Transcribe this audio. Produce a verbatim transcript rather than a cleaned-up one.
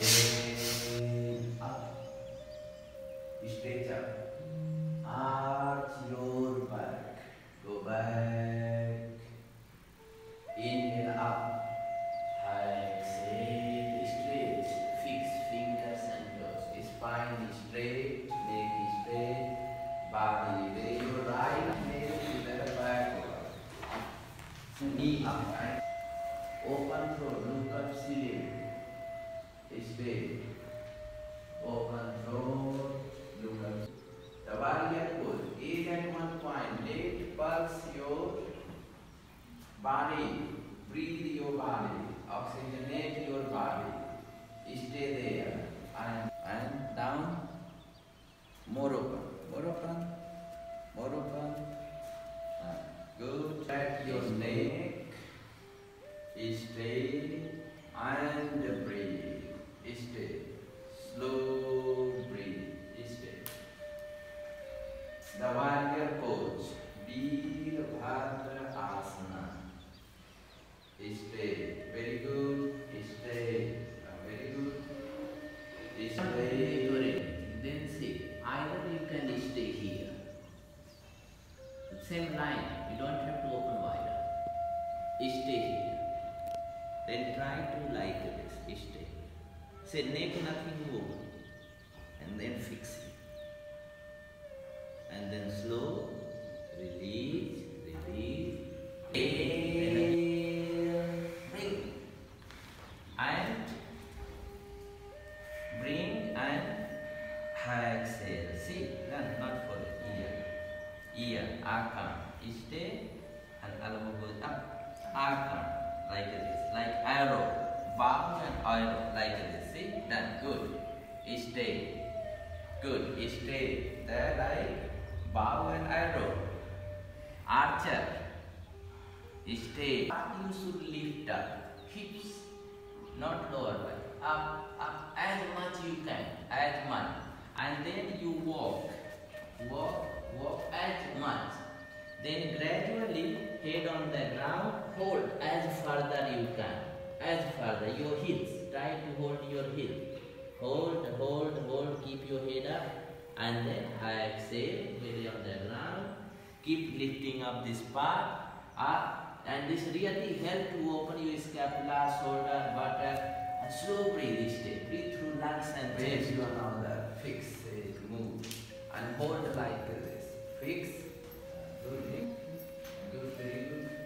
Stand up. Straight up. Arch your back. Go back. Inhale up. Exhale. Stretch. Fix fingers and toes. Spine is straight. Neck is straight. Body raise your right leg to the back. Knee up. Open throat. Look up ceiling. Straight. Open throat. Look up. The warrior pose is at one point. Let pulse your body. Breathe your body. Oxygenate your body. Stay there. And, and down. More open. More open. More open. And good. Flat your neck. Stay. And breathe. Stay. Slow breathe. Stay. The warrior pose. Virabhadra Asana. Stay. Very good. Stay. Very good. Stay. Then see. Either you can stay here. Same line. You don't have to open wider. Stay here. Then try to like this. Stay. Say neck nothing move, and then fix it, and then slow release, release, and bring and bring and exhale. See, not not for the ear, ear. Arkan, stay, and elbow goes up. Arkan, like this, like arrow. Bow and arrow like this. See? Done. Good. Stay. Good. Stay. There like bow and arrow. Archer. Stay. You should lift up. Hips. Not lower back. Up, up. As much you can. As much. And then you walk. Walk, walk as much. Then gradually head on the ground. Hold as further you can. As further, your heels, try to hold your heel. Hold, hold, hold, keep your head up. And then exhale, belly on the ground. Keep lifting up this part, up. And this really helps to open your scapula, shoulder, buttock. And slow breathe, stay. Breathe through lungs and chest. You are now the fix, move. And hold like this. Fix. Good, good, very good.